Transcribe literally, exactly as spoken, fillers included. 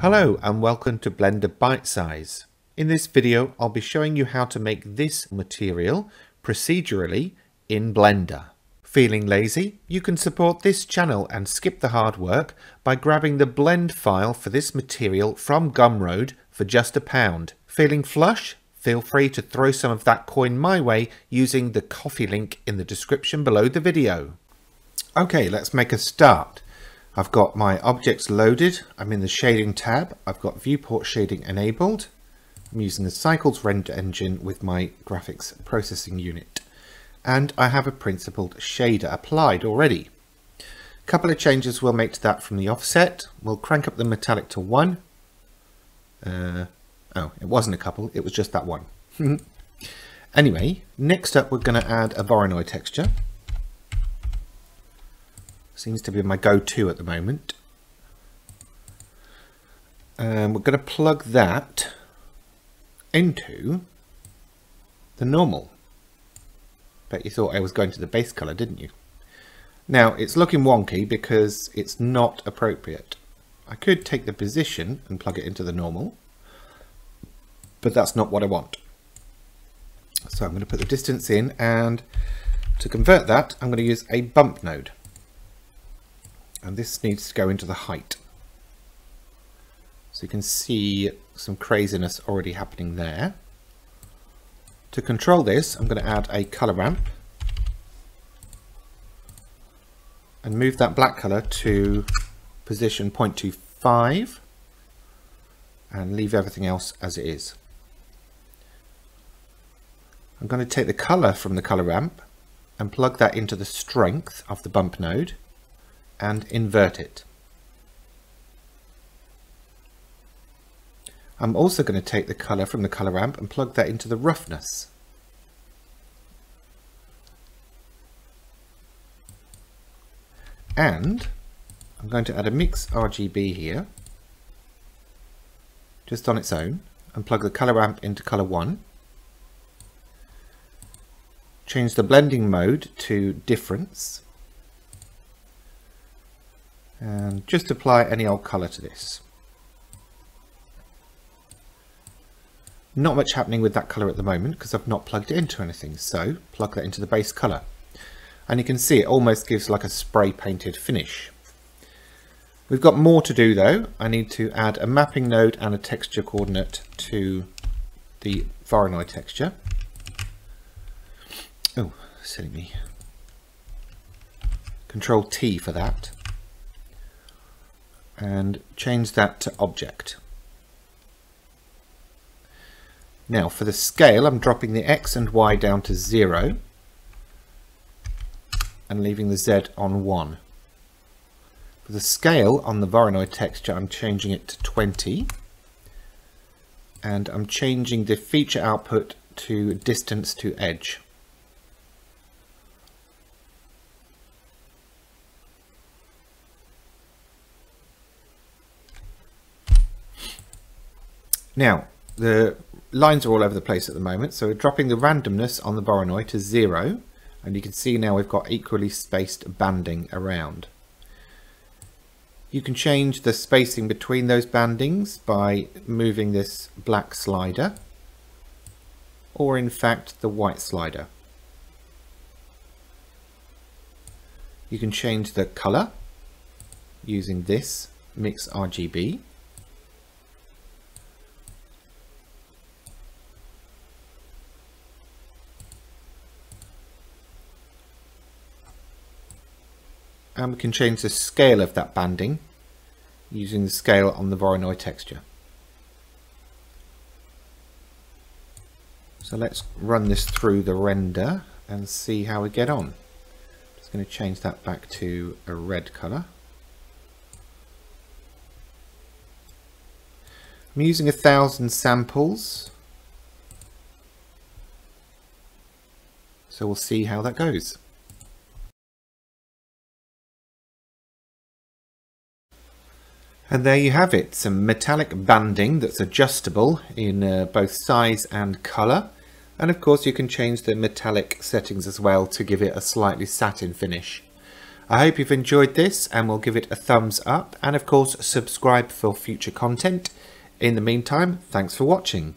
Hello and welcome to Blender Bitesize. In this video I'll be showing you how to make this material procedurally in Blender. Feeling lazy? You can support this channel and skip the hard work by grabbing the blend file for this material from Gumroad for just a pound. Feeling flush? Feel free to throw some of that coin my way using the Ko-fi link in the description below the video. Okay, let's make a start. I've got my objects loaded, I'm in the shading tab, I've got viewport shading enabled, I'm using the cycles render engine with my graphics processing unit, and I have a principled shader applied already. A couple of changes we'll make to that from the offset. We'll crank up the metallic to one. Uh, oh, it wasn't a couple, it was just that one. Anyway, next up we're going to add a Voronoi texture. Seems to be my go-to at the moment. Um, we're going to plug that into the normal. Bet you thought I was going to the base color, didn't you? Now, it's looking wonky because it's not appropriate. I could take the position and plug it into the normal, but that's not what I want. So I'm going to put the distance in, and to convert that, I'm going to use a bump node. And this needs to go into the height. So you can see some craziness already happening there. To control this, I'm going to add a color ramp and move that black color to position zero point two five and leave everything else as it is. I'm going to take the color from the color ramp and plug that into the strength of the bump node and invert it. I'm also going to take the color from the color ramp and plug that into the roughness. And I'm going to add a mix R G B here, just on its own, and plug the color ramp into color one. Change the blending mode to difference. And just apply any old color to this. Not much happening with that color at the moment because I've not plugged it into anything, so plug that into the base color. And you can see it almost gives like a spray painted finish. We've got more to do though. I need to add a mapping node and a texture coordinate to the Voronoi texture. Oh, silly me. Control T for that. And change that to object. Now for the scale, I'm dropping the X and Y down to zero and leaving the Z on one. For the scale on the Voronoi texture, I'm changing it to twenty, and I'm changing the feature output to distance to edge. Now, the lines are all over the place at the moment, so we're dropping the randomness on the Voronoi to zero, and you can see now we've got equally spaced banding around. You can change the spacing between those bandings by moving this black slider, or in fact the white slider. You can change the color using this mix R G B. And we can change the scale of that banding using the scale on the Voronoi texture. So let's run this through the render and see how we get on. I'm just going to change that back to a red color. I'm using a thousand samples. So we'll see how that goes. And there you have it, some metallic banding that's adjustable in uh, both size and colour. And of course you can change the metallic settings as well to give it a slightly satin finish. I hope you've enjoyed this and will give it a thumbs up, and of course subscribe for future content. In the meantime, thanks for watching.